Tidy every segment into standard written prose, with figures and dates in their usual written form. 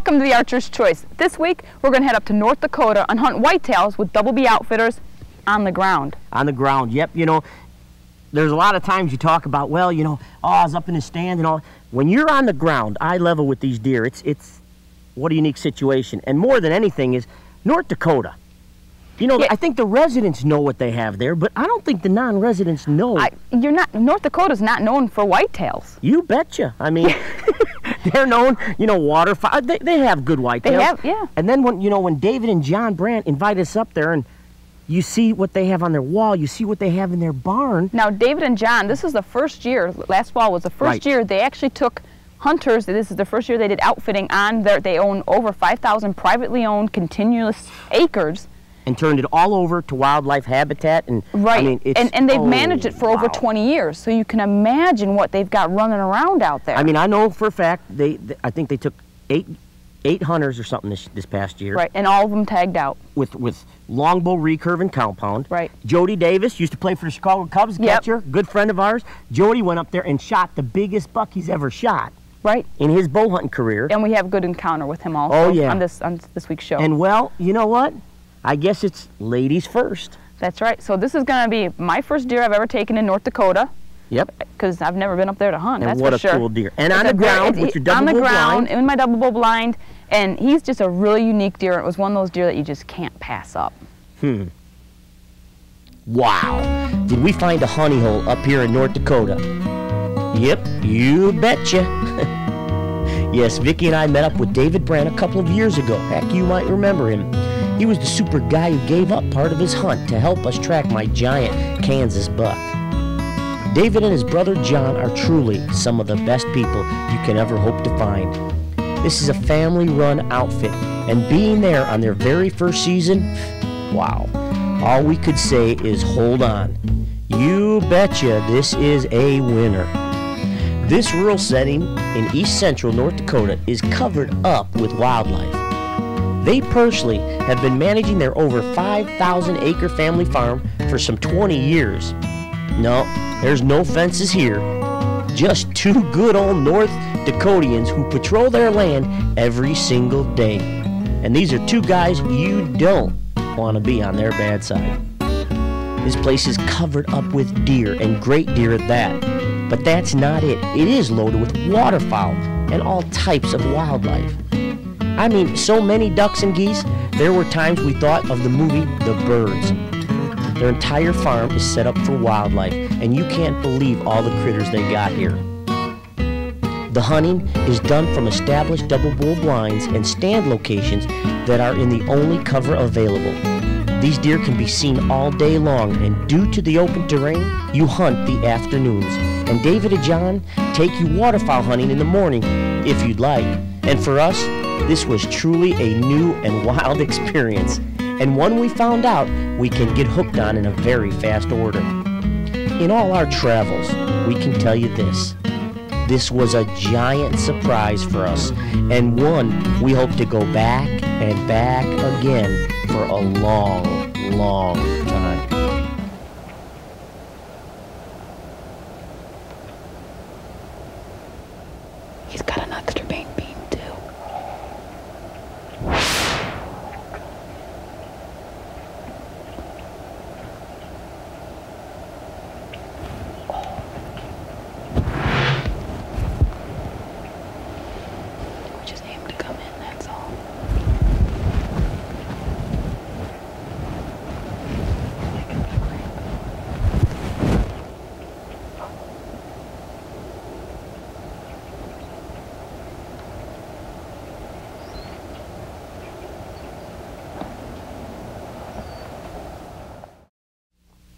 Welcome to the Archer's Choice. This week, we're going to head up to North Dakota and hunt whitetails with Double B Outfitters on the ground. On the ground, yep. You know, there's a lot of times you talk about, well, you know, oh, I was up in the stand and all. When you're on the ground, eye level with these deer, it's what a unique situation. And more than anything is North Dakota. You know, yeah. I think the residents know what they have there, but I don't think the non-residents know. North Dakota's not known for whitetails. You betcha. I mean, they're known, you know, waterfowl. They have good whitetails. They have, yeah. And then when, you know, when David and John Brandt invite us up there and you see what they have on their wall, you see what they have in their barn. Now, David and John, this is the first year, last fall was the first year they actually took hunters. This is the first year they did outfitting on their, they own over 5,000 privately owned continuous acres. And turned it all over to wildlife habitat. And, right, I mean, it's, and they've managed it for over 20 years, so you can imagine what they've got running around out there. I mean, I know for a fact, I think they took eight hunters or something this past year. Right, and all of them tagged out. With longbow recurve and compound. Right. Jody Davis used to play for the Chicago Cubs, catcher, good friend of ours. Jody went up there and shot the biggest buck he's ever shot. Right. In his bow hunting career. And we have a good encounter with him also on this week's show. And well, you know what? I guess it's ladies first. That's right. So this is going to be my first deer I've ever taken in North Dakota. Yep. Because I've never been up there to hunt, and that's for sure. And what a cool deer. And on the ground with your double bow blind. On the ground, in my double bow blind, and he's just a really unique deer. It was one of those deer that you just can't pass up. Hmm. Wow. Did we find a honey hole up here in North Dakota? Yep, you betcha. Yes, Vicki and I met up with David Brandt a couple of years ago. Heck, you might remember him. He was the super guy who gave up part of his hunt to help us track my giant Kansas buck. David and his brother John are truly some of the best people you can ever hope to find. This is a family-run outfit, and being there on their very first season, wow. All we could say is hold on. You betcha this is a winner. This rural setting in east central North Dakota is covered up with wildlife. They personally have been managing their over 5,000 acre family farm for some 20 years. No, there's no fences here. Just two good old North Dakotians who patrol their land every single day. And these are two guys you don't want to be on their bad side. This place is covered up with deer, and great deer at that. But that's not it. It is loaded with waterfowl and all types of wildlife. I mean, so many ducks and geese, there were times we thought of the movie The Birds. Their entire farm is set up for wildlife, and you can't believe all the critters they got here. The hunting is done from established double bull blinds and stand locations that are in the only cover available. These deer can be seen all day long, and due to the open terrain, you hunt the afternoons. And David and John take you waterfowl hunting in the morning, if you'd like. And for us, this was truly a new and wild experience, and one we found out we can get hooked on in a very fast order. In all our travels, we can tell you this. This was a giant surprise for us, and one we hope to go back and back again for a long, long time.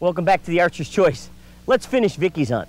Welcome back to the Archer's Choice. Let's finish Vicki's hunt.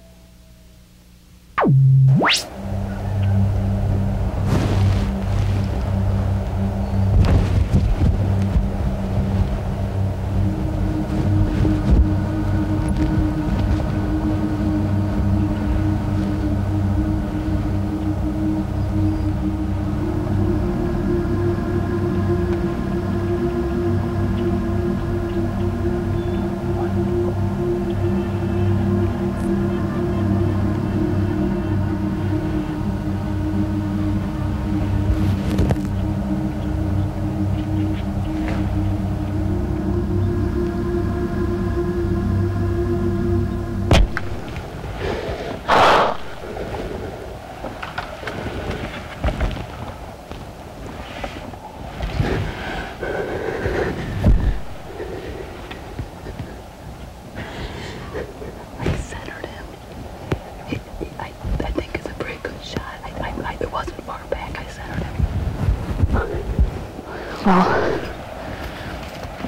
So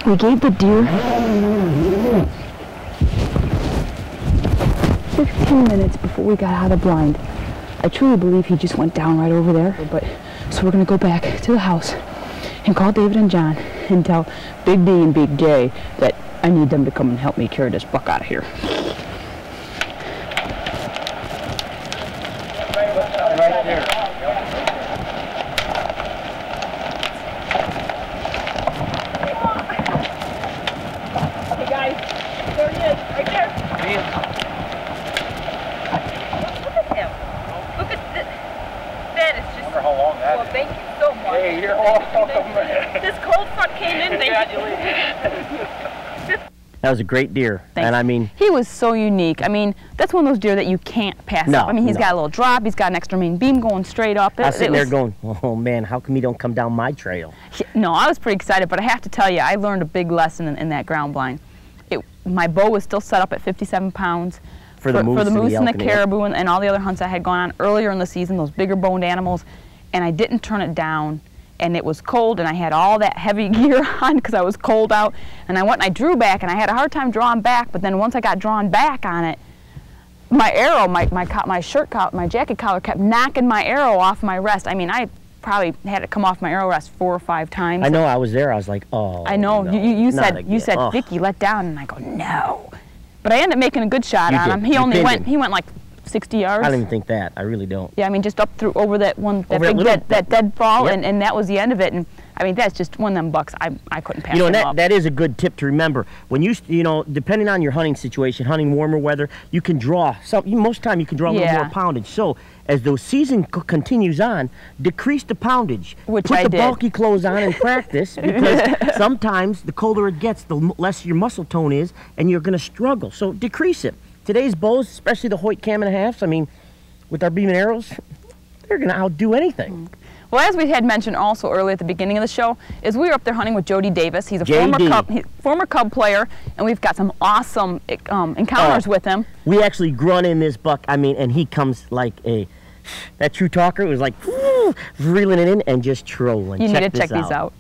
we gave the deer 15 minutes before we got out of the blind. I truly believe he just went down right over there. But so we're gonna go back to the house and call David and John and tell Big D and Big J that I need them to come and help me carry this buck out of here. That was a great deer. Thanks. And I mean, he was so unique. I mean, that's one of those deer that you can't pass up. I mean, he's got a little drop, he's got an extra main beam going straight up. I was sitting there going, oh man, how come he don't come down my trail? No, I was pretty excited, but I have to tell you, I learned a big lesson in that ground blind. My bow was still set up at 57 pounds. For the moose and the caribou and all the other hunts I had gone on earlier in the season, those bigger boned animals, and I didn't turn it down. And it was cold, and I had all that heavy gear on because I was cold out. And I went and I drew back, and I had a hard time drawing back. But then once I got drawn back on it, my arrow, my jacket collar kept knocking my arrow off my rest. I mean, I probably had it come off my arrow rest 4 or 5 times. I know, I was there. I was like, oh. I know. No, you said, Vicki, let down, and I go, no. But I ended up making a good shot on him. He went like 60 yards. I don't even think that. I really don't. Yeah, I mean, just up through over that one, that dead fall, yep. and that was the end of it. And I mean, that's just one of them bucks I couldn't pass. You know, that is a good tip to remember. When you know, depending on your hunting situation, hunting warmer weather, you can draw most of the time you can draw a little more poundage. So as the season continues on, decrease the poundage. Which I did. Put the bulky clothes on and practice, because sometimes the colder it gets, the less your muscle tone is, and you're going to struggle. So decrease it. Today's bows, especially the Hoyt cam-and-a-halfs, I mean, with our beam and arrows, they're going to outdo anything. Well, as we had mentioned also earlier at the beginning of the show, is we were up there hunting with Jody Davis. He's a former Cub player, and we've got some awesome encounters with him. We actually grunt in this buck, I mean, and he comes like a... That true talker was like, whoo, reeling it in and just trolling. You need to check these out.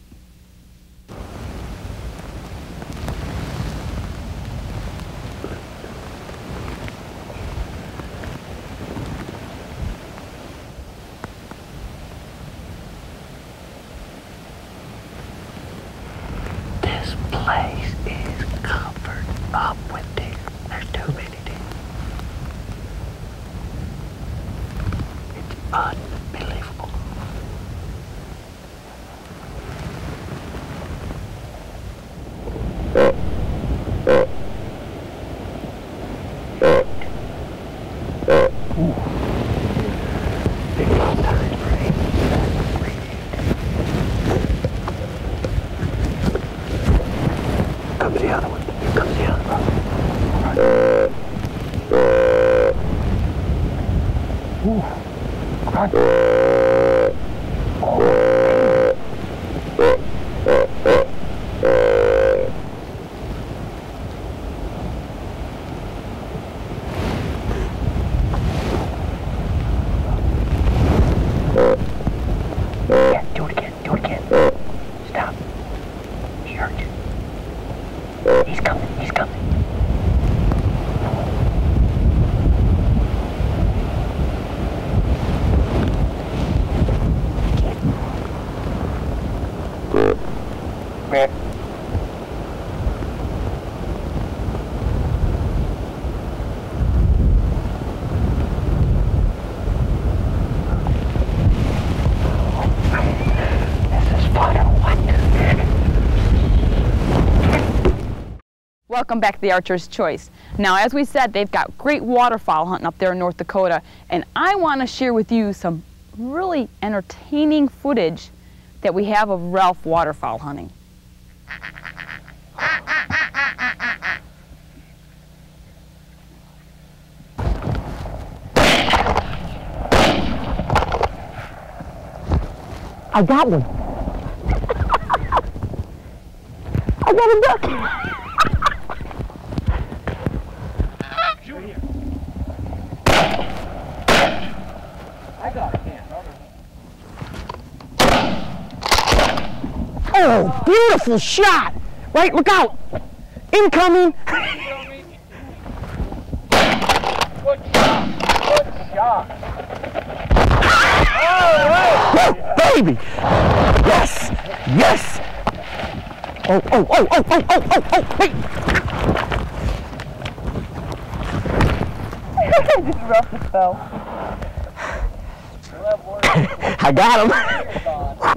Welcome back to the Archer's Choice. Now, as we said, they've got great waterfowl hunting up there in North Dakota, and I want to share with you some really entertaining footage that we have of Ralph waterfowl hunting. I got one. I got a duck. Oh, Oh, beautiful shot. Right, look out. Incoming. Good shot. Good shot. All right. Oh, baby. Yes. Yes. Oh, oh, oh, oh, oh, oh, oh, oh, wait. I just roughed the spell. I got him.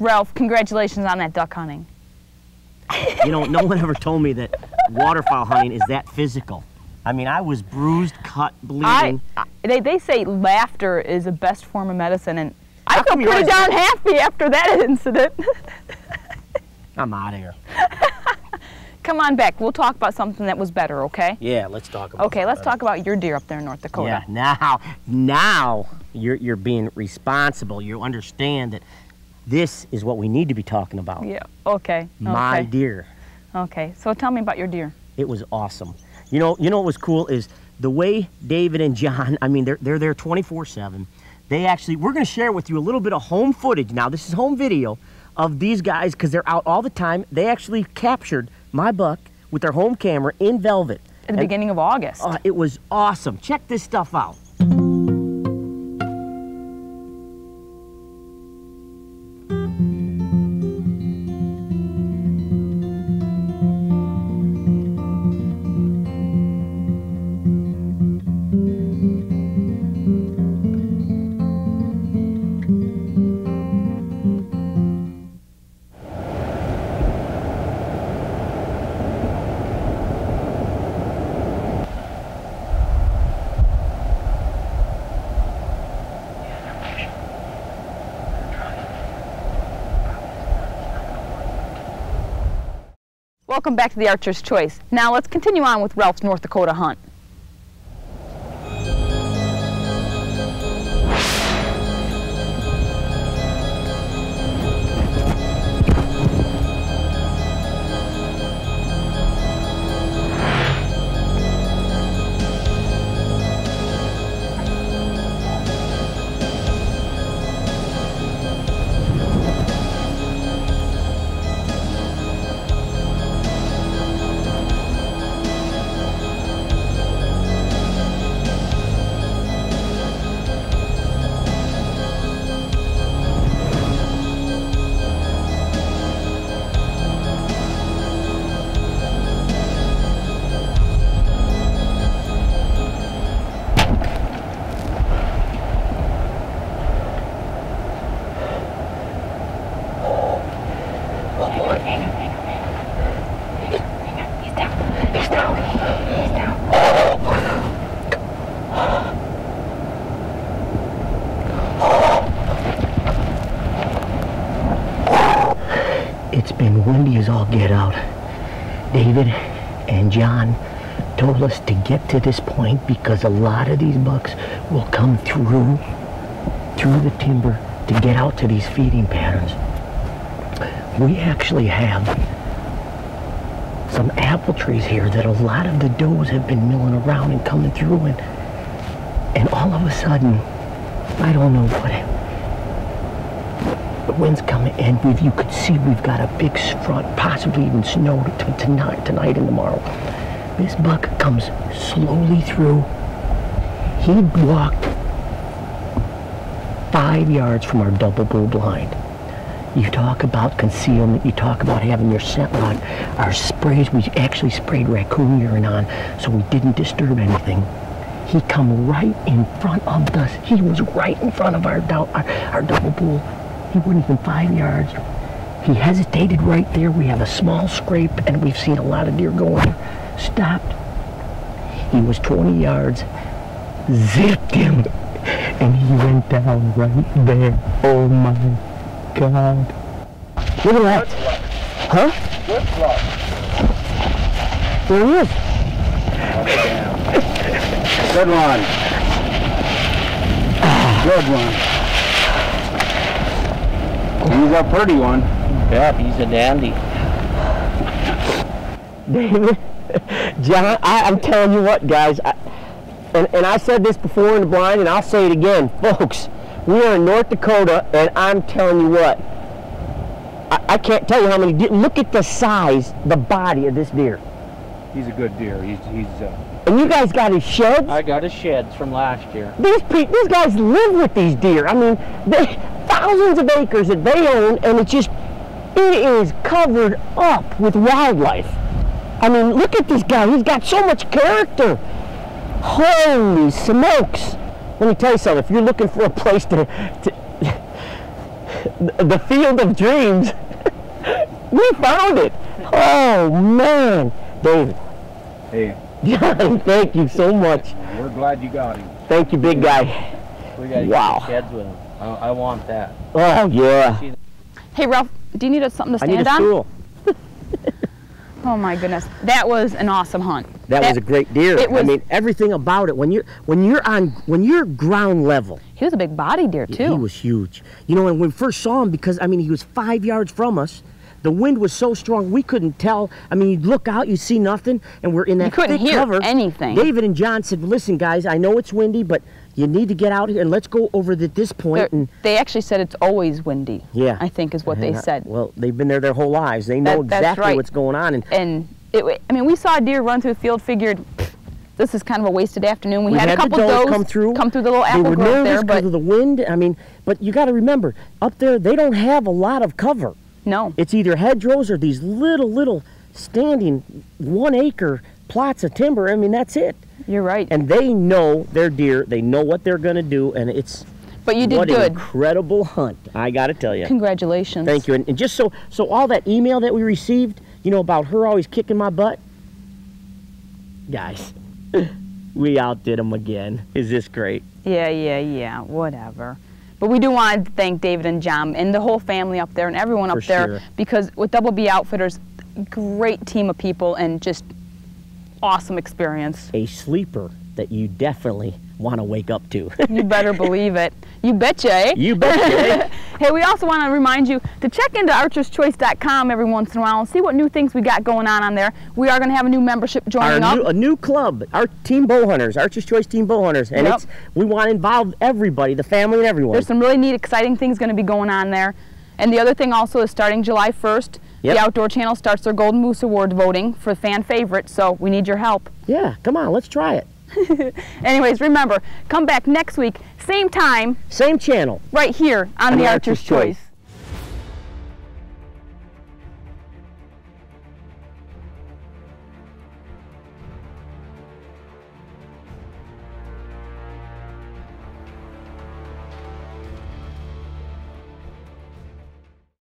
Ralph, congratulations on that duck hunting. You know, no one ever told me that waterfowl hunting is that physical. I mean, I was bruised, cut, bleeding. They say laughter is the best form of medicine, and I feel pretty darn happy after that incident. I'm out of here. Come on back. We'll talk about something that was better, okay? Yeah, let's talk about Okay, let's better. Talk about your deer up there in North Dakota. Yeah, now you're being responsible. You understand that this is what we need to be talking about. Yeah, okay. My deer. Okay, so tell me about your deer. It was awesome. You know what was cool is the way David and John, I mean, they're there 24/7. They actually, we're going to share with you a little bit of home footage. Now, this is home video of these guys because they're out all the time. They actually captured my buck with their home camera in velvet. At the beginning of August. It was awesome. Check this stuff out. Welcome back to the Archer's Choice. Now let's continue on with Ralph's North Dakota hunt. Get out. David and John told us to get to this point because a lot of these bucks will come through the timber to get out to these feeding patterns. We actually have some apple trees here that a lot of the does have been milling around and coming through, and all of a sudden, I don't know what happened. The wind's coming, and you could see we've got a big front, possibly even snow tonight and tomorrow. This buck comes slowly through. He walked 5 yards from our double bull blind. You talk about concealment, you talk about having your scent line. Our sprays, we actually sprayed raccoon urine on, so we didn't disturb anything. He come right in front of us. He was right in front of our double bull. He wouldn't even 5 yards. He hesitated right there. We have a small scrape, and we've seen a lot of deer going there. Stopped. He was 20 yards. Zipped him, and he went down right there. Oh my God! Look at that. Huh? Good luck. There he is. Good one. Good one. He's a pretty one. Yeah, he's a dandy. David, John, I'm telling you what, guys, and I said this before in the blind, and I'll say it again, folks. We are in North Dakota, and I'm telling you what, I can't tell you how many deer. Look at the size, the body of this deer. He's a good deer. And you guys got his sheds? I got his sheds from last year. These guys live with these deer. I mean, thousands of acres that they own, and it is covered up with wildlife. I mean, look at this guy. He's got so much character. Holy smokes. Let me tell you something. If you're looking for a place the field of dreams, we found it. Oh, man. David. Hey. John, thank you so much. We're glad you got him. Thank you, big guy. We got to get the sheds with him. I want that. Oh, yeah. Hey, Ralph, do you need something to stand on? I need a stool. Oh my goodness, that was an awesome hunt. That was a great deer. I mean, everything about it. When you're ground level. He was a big body deer too. He was huge. You know, and when we first saw him, because I mean, he was 5 yards from us. The wind was so strong we couldn't tell. I mean, you'd look out, you see nothing, and we're in that thick cover. You couldn't hear anything. David and John said, "Listen, guys, I know it's windy, but you need to get out here and let's go over to this point." They actually said it's always windy. Yeah, I think is what they said. Well, they've been there their whole lives. They know exactly what's going on. I mean, we saw a deer run through a field. Figured this is kind of a wasted afternoon. We had a couple does come through the little apple grove there, but because of the wind. I mean, but you got to remember, up there they don't have a lot of cover. No. It's either hedgerows or these little standing 1 acre plots of timber. I mean, that's it. You're right. And they know their deer. They know what they're going to do, and it's... But you did good. What an incredible hunt, I got to tell you. Congratulations. Thank you. And just so all that email that we received, you know, about her always kicking my butt, guys, we outdid them again. Is this great? Yeah, whatever. But we do want to thank David and John and the whole family up there and everyone up there, because with Double B Outfitters, great team of people and just awesome experience. A sleeper that you definitely want to wake up to. You better believe it. You betcha, eh? You betcha, eh? Hey, we also want to remind you to check into archerschoice.com every once in a while and see what new things we got going on there. We are going to have a new membership joining up. A new club, our Team Bowhunters, Archer's Choice Team Bowhunters. And we want to involve everybody, the family and everyone. There's some really neat, exciting things going to be going on there. And the other thing also is starting July 1st, the Outdoor Channel starts their Golden Moose Award voting for fan favorite, so we need your help. Yeah, come on, let's try it. Anyways, remember, come back next week, same time, same channel, right here on the Archer's Choice.